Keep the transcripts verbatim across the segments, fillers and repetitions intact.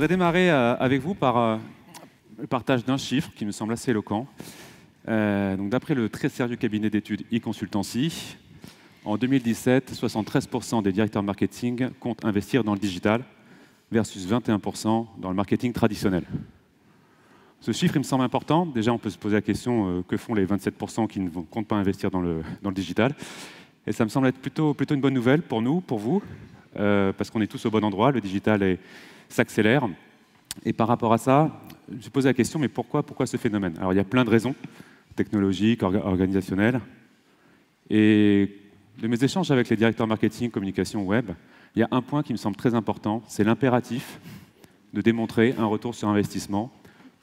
voudrais démarrer avec vous par le partage d'un chiffre qui me semble assez éloquent. Euh, D'après le très sérieux cabinet d'études e-consultancy, en deux mille dix-sept, soixante-treize pour cent des directeurs marketing comptent investir dans le digital versus vingt et un pour cent dans le marketing traditionnel. Ce chiffre, il me semble important. Déjà, on peut se poser la question euh, que font les vingt-sept pour cent qui ne comptent pas investir dans le, dans le digital. Et ça me semble être plutôt, plutôt une bonne nouvelle pour nous, pour vous, euh, parce qu'on est tous au bon endroit. Le digital s'accélère. Et par rapport à ça, je pose la question, mais pourquoi, pourquoi ce phénomène? Alors, il y a plein de raisons, technologiques, orga organisationnelles. Et de mes échanges avec les directeurs marketing, communication, web, il y a un point qui me semble très important, c'est l'impératif de démontrer un retour sur investissement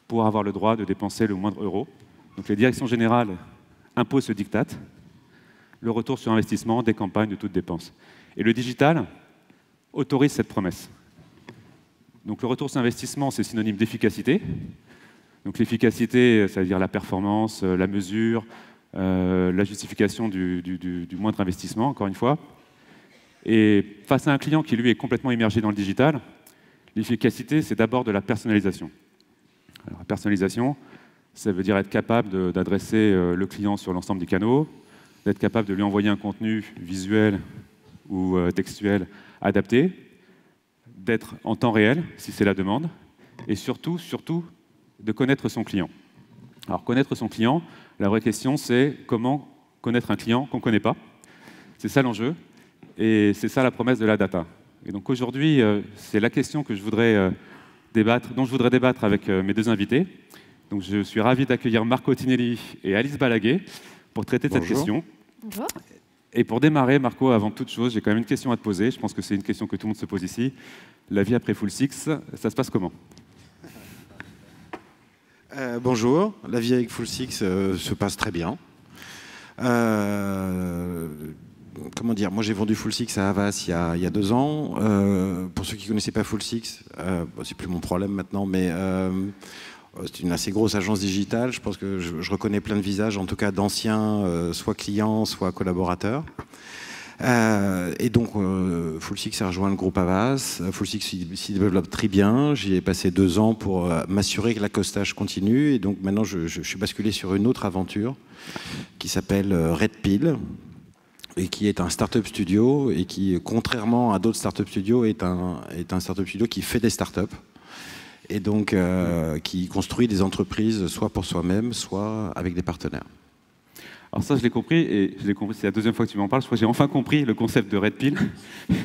pour avoir le droit de dépenser le moindre euro. Donc les directions générales imposent ce diktat, le retour sur investissement des campagnes de toute dépense. Et le digital autorise cette promesse. Donc le retour sur investissement, c'est synonyme d'efficacité. Donc l'efficacité, ça veut dire la performance, la mesure, euh, la justification du, du, du, du moindre investissement, encore une fois. Et face à un client qui, lui, est complètement immergé dans le digital, l'efficacité, c'est d'abord de la personnalisation. Alors, la personnalisation, ça veut dire être capable d'adresser le client sur l'ensemble des canaux, d'être capable de lui envoyer un contenu visuel ou textuel adapté, d'être en temps réel, si c'est la demande, et surtout, surtout, de connaître son client. Alors, connaître son client, la vraie question, c'est comment connaître un client qu'on ne connaît pas. C'est ça l'enjeu, et c'est ça la promesse de la data. Et donc, aujourd'hui, c'est la question que je voudrais... Débattre, dont je voudrais débattre avec euh, mes deux invités. Donc, je suis ravi d'accueillir Marco Tinelli et Alice Balaguer pour traiter de cette question. Bonjour. Et pour démarrer, Marco, avant toute chose, j'ai quand même une question à te poser. Je pense que c'est une question que tout le monde se pose ici. La vie après Full Six, ça se passe comment? euh, Bonjour. La vie avec Full Six euh, se passe très bien. Euh... Comment dire, moi j'ai vendu Full Six à Havas il y a, il y a deux ans. Euh, pour ceux qui ne connaissaient pas Full Six, euh, bon, c'est plus mon problème maintenant, mais euh, c'est une assez grosse agence digitale. Je pense que je, je reconnais plein de visages, en tout cas d'anciens, euh, soit clients, soit collaborateurs. Euh, et donc euh, Full Six a rejoint le groupe Havas. Full Six s'y développe très bien. J'y ai passé deux ans pour euh, m'assurer que l'accostage continue. Et donc maintenant je, je, je suis basculé sur une autre aventure qui s'appelle euh, Redpill, et qui est un startup studio, et qui, contrairement à d'autres startup studios, est un, est un startup studio qui fait des startups, et donc euh, qui construit des entreprises, soit pour soi-même, soit avec des partenaires. Alors ça, je l'ai compris, et je l'ai compris, c'est la deuxième fois que tu m'en parles, je crois que j'ai enfin compris le concept de Redpill. Et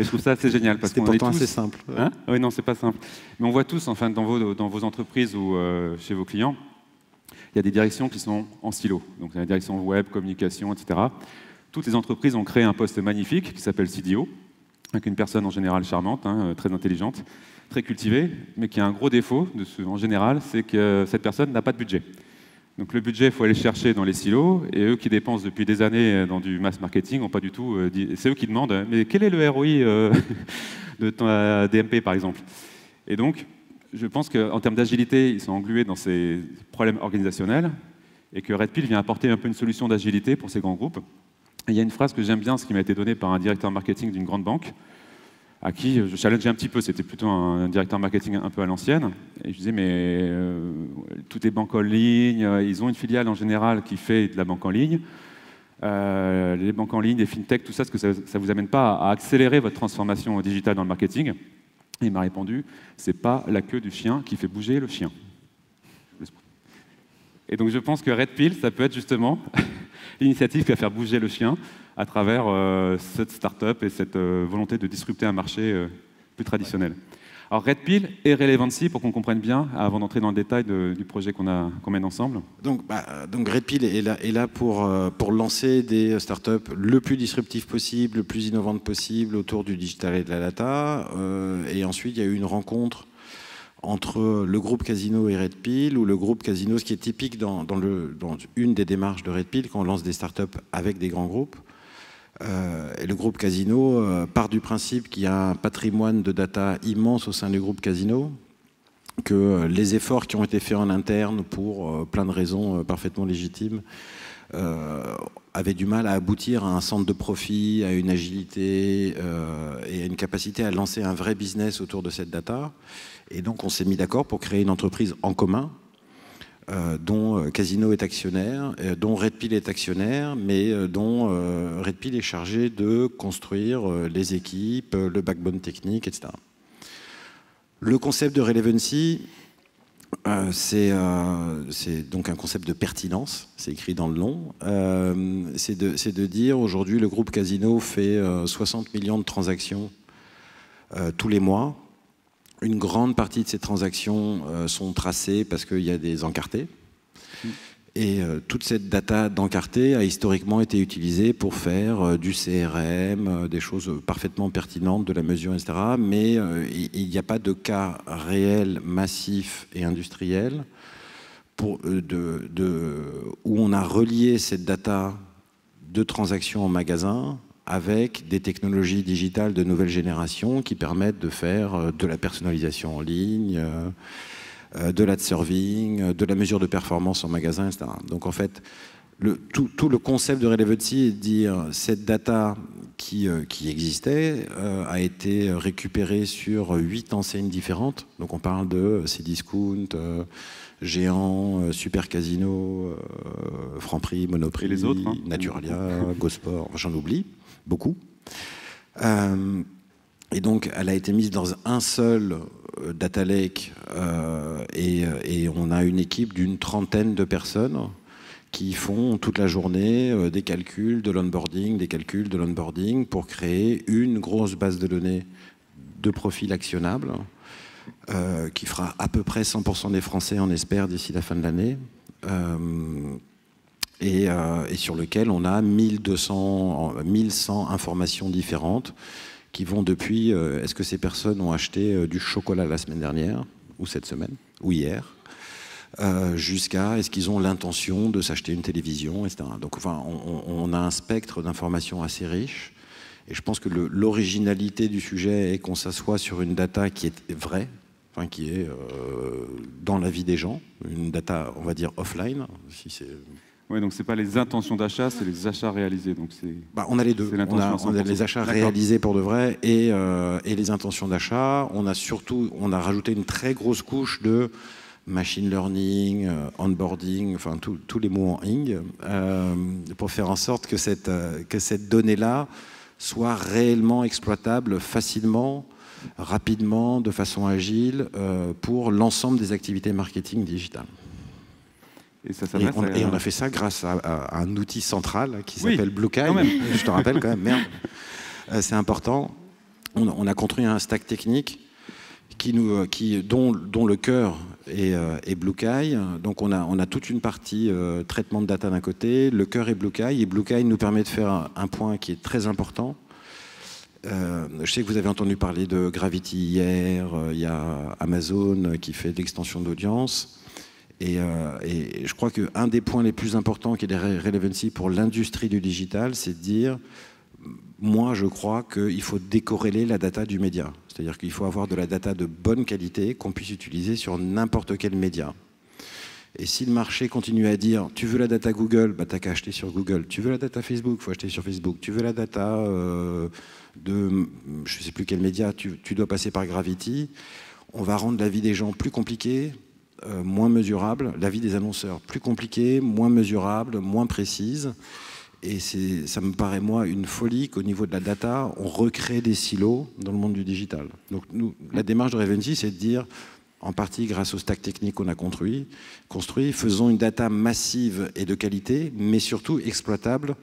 je trouve ça assez génial. Parce que c'est pourtant assez simple. Hein? Oui, non, c'est pas simple. Mais on voit tous, enfin, dans vos, dans vos entreprises ou euh, chez vos clients, il y a des directions qui sont en silo. Donc la direction web, communication, et cetera. Toutes les entreprises ont créé un poste magnifique qui s'appelle C D O, avec une personne en général charmante, hein, très intelligente, très cultivée, mais qui a un gros défaut de ce, en général, c'est que cette personne n'a pas de budget. Donc le budget, il faut aller le chercher dans les silos, et eux qui dépensent depuis des années dans du mass marketing, n'ont pas du tout euh, dit, c'est eux qui demandent, mais quel est le R O I euh, de ton D M P, par exemple? Et donc, je pense qu'en termes d'agilité, ils sont englués dans ces problèmes organisationnels, et que Redpill vient apporter un peu une solution d'agilité pour ces grands groupes. Il y a une phrase que j'aime bien, ce qui m'a été donnée par un directeur marketing d'une grande banque, à qui je challengeais un petit peu, c'était plutôt un directeur marketing un peu à l'ancienne, et je disais, mais euh, toutes les banques en ligne, ils ont une filiale en général qui fait de la banque en ligne, euh, les banques en ligne, les fintech, tout ça, est-ce que ça ne vous amène pas à accélérer votre transformation digitale dans le marketing? Et il m'a répondu, c'est pas la queue du chien qui fait bouger le chien. Et donc je pense que Redpill, ça peut être justement... l'initiative qui va faire bouger le chien à travers euh, cette start-up et cette euh, volonté de disrupter un marché euh, plus traditionnel. Alors Redpill et RevelanC, pour qu'on comprenne bien, avant d'entrer dans le détail de, du projet qu'on a, qu'on mène ensemble. Donc, bah, donc Redpill est là, est là pour, euh, pour lancer des startups le plus disruptives possible, le plus innovantes possible autour du digital et de la data. Euh, et ensuite, il y a eu une rencontre entre le groupe Casino et Redpill, ou le groupe Casino, ce qui est typique dans, dans, le, dans une des démarches de Redpill, quand on lance des startups avec des grands groupes. Euh, et le groupe Casino euh, part du principe qu'il y a un patrimoine de data immense au sein du groupe Casino, que euh, les efforts qui ont été faits en interne, pour euh, plein de raisons euh, parfaitement légitimes, euh, avait du mal à aboutir à un centre de profit, à une agilité euh, et à une capacité à lancer un vrai business autour de cette data. Et donc on s'est mis d'accord pour créer une entreprise en commun, Euh, dont Casino est actionnaire, euh, dont Redpill est actionnaire, mais euh, dont euh, Redpill est chargé de construire euh, les équipes, euh, le backbone technique, et cetera. Le concept de RevelanC, euh, c'est euh, donc un concept de pertinence, c'est écrit dans le nom. Euh, c'est de, c'est de dire aujourd'hui le groupe Casino fait euh, soixante millions de transactions euh, tous les mois. Une grande partie de ces transactions euh, sont tracées parce qu'il y a des encartés. Mmh. Et euh, toute cette data d'encartés a historiquement été utilisée pour faire euh, du C R M, euh, des choses parfaitement pertinentes, de la mesure, et cetera. Mais euh, il n'y a pas de cas réel, massif et industriel pour, euh, de, de, où on a relié cette data de transactions en magasin avec des technologies digitales de nouvelle génération qui permettent de faire de la personnalisation en ligne, de l'ad-serving, de la mesure de performance en magasin, et cetera. Donc en fait, le, tout, tout le concept de RevelanC est de dire cette data qui, qui existait euh, a été récupérée sur huit enseignes différentes. Donc on parle de CDiscount, euh, Géant, euh, Super Casino, euh, Franprix, Monoprix, et les autres, hein. Naturalia, Gosport, j'en oublie beaucoup. Euh, et donc, elle a été mise dans un seul data lake euh, et, et on a une équipe d'une trentaine de personnes qui font toute la journée euh, des calculs de l'onboarding, des calculs de l'onboarding pour créer une grosse base de données de profil actionnable euh, qui fera à peu près cent pour cent des Français, on espère, d'ici la fin de l'année. Euh, Et, euh, et sur lequel on a mille deux cents, mille cent informations différentes qui vont depuis euh, est-ce que ces personnes ont acheté euh, du chocolat la semaine dernière, ou cette semaine, ou hier, euh, jusqu'à est-ce qu'ils ont l'intention de s'acheter une télévision, et cetera. Donc enfin, on, on a un spectre d'informations assez riche, et je pense que l'originalité du sujet est qu'on s'assoit sur une data qui est vraie, qui est euh, dans la vie des gens, une data, on va dire, offline, si c'est... Oui, donc ce n'est pas les intentions d'achat, c'est les achats réalisés. Donc bah, on a les deux. On a, on a les achats réalisés pour de vrai et, euh, et les intentions d'achat. On a surtout, on a rajouté une très grosse couche de machine learning, onboarding, enfin tous les mots en ing, euh, pour faire en sorte que cette, que cette donnée-là soit réellement exploitable facilement, rapidement, de façon agile, euh, pour l'ensemble des activités marketing digitales. Et, ça et, on, et on a fait ça grâce à, à, à un outil central qui s'appelle oui, BlueKai. Je te rappelle quand même, merde. Euh, c'est important. On, on a construit un stack technique qui nous, qui, dont, dont le cœur est, euh, est BlueKai. Donc on a, on a toute une partie euh, traitement de data d'un côté, le cœur est BlueKai. Et BlueKai nous permet de faire un, un point qui est très important. Euh, je sais que vous avez entendu parler de Gravity hier. Il euh, y a Amazon qui fait de l'extension d'audience. Et, euh, et je crois qu'un des points les plus importants qui est RevelanC pour l'industrie du digital, c'est de dire, moi je crois qu'il faut décorréler la data du média. C'est-à-dire qu'il faut avoir de la data de bonne qualité qu'on puisse utiliser sur n'importe quel média. Et si le marché continue à dire, tu veux la data Google, bah t'as qu'à acheter sur Google. Tu veux la data Facebook, faut acheter sur Facebook. Tu veux la data euh, de, je ne sais plus quel média, tu, tu dois passer par Gravity. On va rendre la vie des gens plus compliquée, Euh, moins mesurable, la vie des annonceurs plus compliquée, moins mesurable, moins précise. Et ça me paraît, moi, une folie qu'au niveau de la data, on recrée des silos dans le monde du digital. Donc nous, la démarche de RevelanC, c'est de dire, en partie grâce au stack technique qu'on a construit, construit, faisons une data massive et de qualité, mais surtout exploitable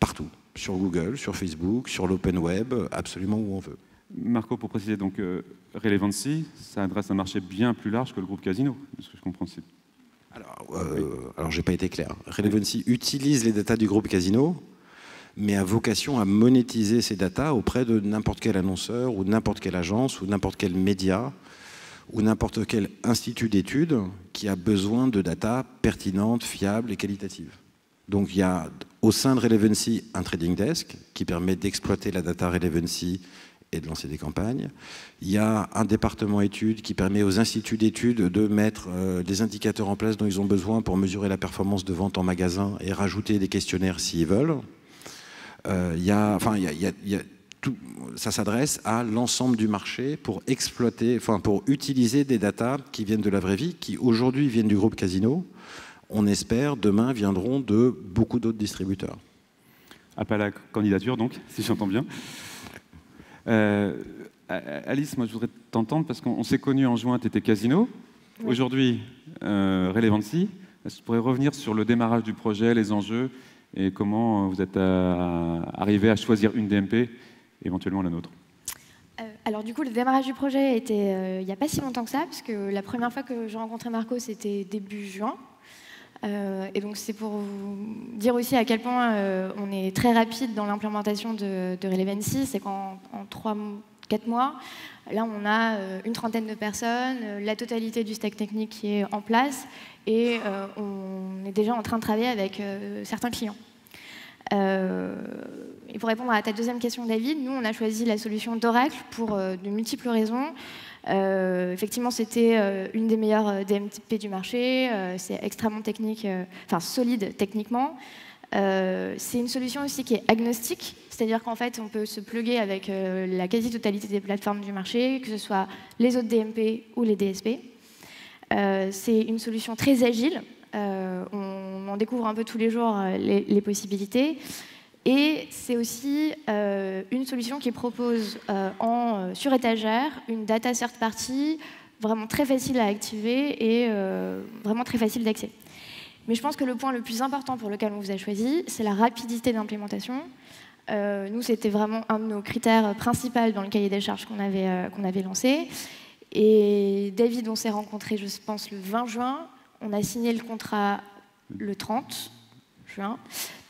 partout, sur Google, sur Facebook, sur l'open web, absolument où on veut. Marco, pour préciser, donc euh, RevelanC, ça adresse un marché bien plus large que le groupe Casino, de ce que je comprends. Alors, euh, oui. alors je n'ai pas été clair. RevelanC utilise les datas du groupe Casino, mais a vocation à monétiser ces datas auprès de n'importe quel annonceur, ou n'importe quelle agence, ou n'importe quel média, ou n'importe quel institut d'études qui a besoin de datas pertinentes, fiables et qualitatives. Donc il y a au sein de RevelanC un trading desk qui permet d'exploiter la data RevelanC et de lancer des campagnes. Il y a un département études qui permet aux instituts d'études de mettre euh, des indicateurs en place dont ils ont besoin pour mesurer la performance de vente en magasin et rajouter des questionnaires s'ils veulent. Euh, il y a, enfin, il y a, il y a, il y a tout, ça s'adresse à l'ensemble du marché pour exploiter, enfin, pour utiliser des datas qui viennent de la vraie vie, qui aujourd'hui viennent du groupe Casino. On espère demain viendront de beaucoup d'autres distributeurs. Appel à la candidature, donc, si j'entends bien. Euh, Alice, moi je voudrais t'entendre parce qu'on s'est connus en juin, tu étais Casino. Oui. Aujourd'hui, euh, RevelanC. Est-ce que tu pourrais revenir sur le démarrage du projet, les enjeux et comment vous êtes arrivé à choisir une D M P et éventuellement la nôtre? euh, Alors, du coup, le démarrage du projet était euh, il n'y a pas si longtemps que ça, parce que la première fois que j'ai rencontré Marco, c'était début juin. Euh, et donc c'est pour vous dire aussi à quel point euh, on est très rapide dans l'implémentation de, de RevelanC. C'est qu'en trois quatre mois, là on a euh, une trentaine de personnes, euh, la totalité du stack technique qui est en place et euh, on est déjà en train de travailler avec euh, certains clients. Euh, et pour répondre à ta deuxième question, David, nous on a choisi la solution d'Oracle pour euh, de multiples raisons. Euh, effectivement, c'était euh, une des meilleures D M P du marché. Euh, c'est extrêmement technique, euh, enfin solide techniquement. Euh, c'est une solution aussi qui est agnostique, c'est-à-dire qu'en fait, on peut se plugger avec euh, la quasi-totalité des plateformes du marché, que ce soit les autres D M P ou les D S P. Euh, c'est une solution très agile. Euh, on en découvre un peu tous les jours euh, les, les possibilités. Et c'est aussi euh, une solution qui propose euh, en euh, sur étagère une data third party vraiment très facile à activer et euh, vraiment très facile d'accès. Mais je pense que le point le plus important pour lequel on vous a choisi, c'est la rapidité d'implémentation. Euh, nous, c'était vraiment un de nos critères principaux dans le cahier des charges qu'on avait, euh, qu'on avait lancé. Et David, on s'est rencontrés, je pense, le vingt juin. On a signé le contrat le trente juin.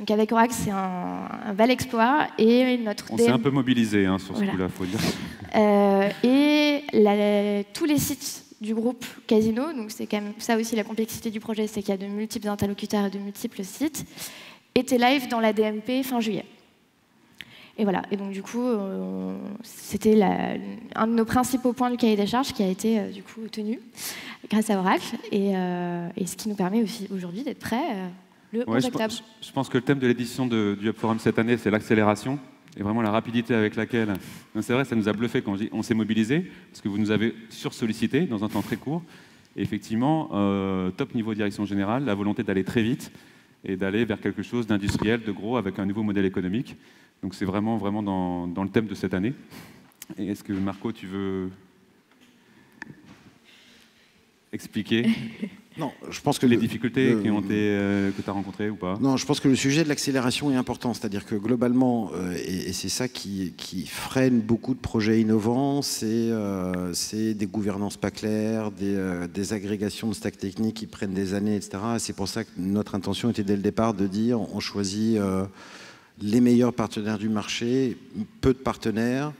Donc avec Oracle, c'est un, un bel exploit. Et notre on D M... s'est un peu mobilisé hein, sur ce voilà. coup-là, il faut dire. Euh, et la, tous les sites du groupe Casino, donc c'est quand même ça aussi la complexité du projet, c'est qu'il y a de multiples interlocuteurs et de multiples sites, étaient live dans la D M P fin juillet. Et voilà. Et donc du coup, euh, c'était un de nos principaux points du cahier des charges qui a été euh, du coup tenu grâce à Oracle, et, euh, et ce qui nous permet aussi aujourd'hui d'être prêts. Euh, Le ouais, je, pense, je pense que le thème de l'édition du HUBFORUM cette année, c'est l'accélération et vraiment la rapidité avec laquelle... C'est vrai, ça nous a bluffé quand on s'est mobilisé, parce que vous nous avez sursollicité dans un temps très court. Et effectivement, euh, top niveau direction générale, la volonté d'aller très vite et d'aller vers quelque chose d'industriel, de gros, avec un nouveau modèle économique. Donc c'est vraiment, vraiment dans, dans le thème de cette année. Et est-ce que Marco, tu veux expliquer Non, je pense que les le, difficultés le, qui ont été, euh, que tu as rencontrées ou pas? Non, je pense que le sujet de l'accélération est important. C'est-à-dire que globalement, euh, et, et c'est ça qui, qui freine beaucoup de projets innovants, c'est euh, des gouvernances pas claires, des, euh, des agrégations de stack techniques qui prennent des années, et cetera. Et c'est pour ça que notre intention était dès le départ de dire on choisit euh, les meilleurs partenaires du marché, peu de partenaires,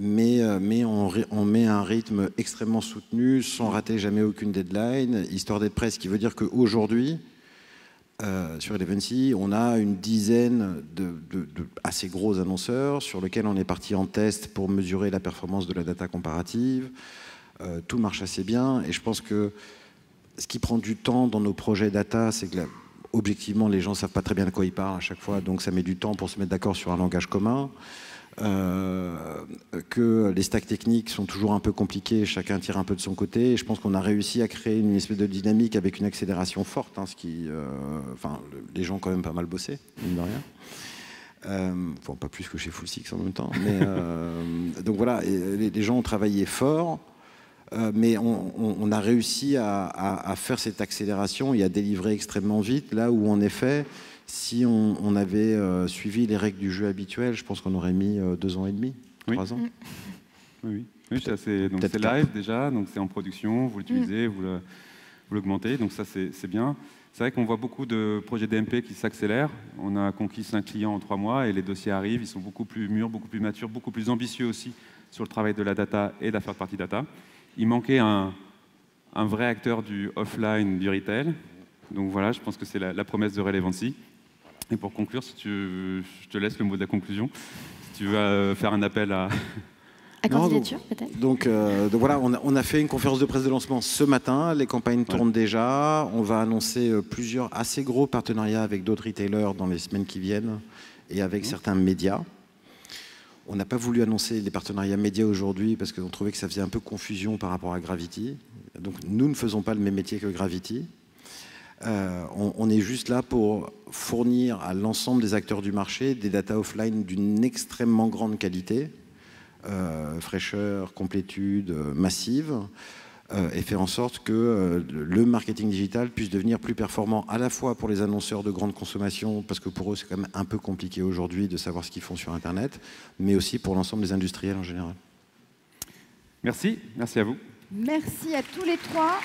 mais, mais on, on met un rythme extrêmement soutenu, sans rater jamais aucune deadline, histoire d'être prêt, ce qui veut dire qu'aujourd'hui, euh, sur RevelanC, on a une dizaine de, de, de assez gros annonceurs sur lesquels on est parti en test pour mesurer la performance de la data comparative. Euh, tout marche assez bien, et je pense que ce qui prend du temps dans nos projets data, c'est que la, objectivement, les gens ne savent pas très bien de quoi ils parlent à chaque fois, donc ça met du temps pour se mettre d'accord sur un langage commun. Euh, que les stacks techniques sont toujours un peu compliqués, chacun tire un peu de son côté, et je pense qu'on a réussi à créer une espèce de dynamique avec une accélération forte, hein, ce qui, euh, enfin, le, les gens ont quand même pas mal bossé, mine de rien. Euh, enfin, pas plus que chez Full Six en même temps, mais euh, donc voilà, et, les, les gens ont travaillé fort, euh, mais on, on, on a réussi à, à, à faire cette accélération et à délivrer extrêmement vite, là où en effet, si on, on avait euh, suivi les règles du jeu habituelles, je pense qu'on aurait mis euh, deux ans et demi, oui. trois ans. Mmh. Oui, oui c'est live déjà, donc c'est en production, vous l'utilisez, mmh. vous l'augmentez, donc ça c'est bien. C'est vrai qu'on voit beaucoup de projets D M P qui s'accélèrent. On a conquis cinq clients en trois mois et les dossiers arrivent, ils sont beaucoup plus mûrs, beaucoup plus matures, beaucoup plus ambitieux aussi sur le travail de la data et de la third party data. Il manquait un, un vrai acteur du offline, du retail. Donc voilà, je pense que c'est la, la promesse de RevelanC. Et pour conclure, si tu veux, je te laisse le mot de la conclusion. Si tu veux euh, faire un appel à, à candidature peut-être. Donc, euh, donc voilà, on a, on a fait une conférence de presse de lancement ce matin, les campagnes ouais. tournent déjà, on va annoncer euh, plusieurs assez gros partenariats avec d'autres retailers dans les semaines qui viennent et avec mmh. certains médias. On n'a pas voulu annoncer les partenariats médias aujourd'hui parce qu'on trouvait que ça faisait un peu confusion par rapport à Gravity. Donc nous ne faisons pas le même métier que Gravity. Euh, on, on est juste là pour fournir à l'ensemble des acteurs du marché des data offline d'une extrêmement grande qualité, euh, fraîcheur, complétude, massive, euh, et faire en sorte que euh, le marketing digital puisse devenir plus performant à la fois pour les annonceurs de grande consommation, parce que pour eux c'est quand même un peu compliqué aujourd'hui de savoir ce qu'ils font sur Internet, mais aussi pour l'ensemble des industriels en général. Merci, merci à vous. Merci à tous les trois.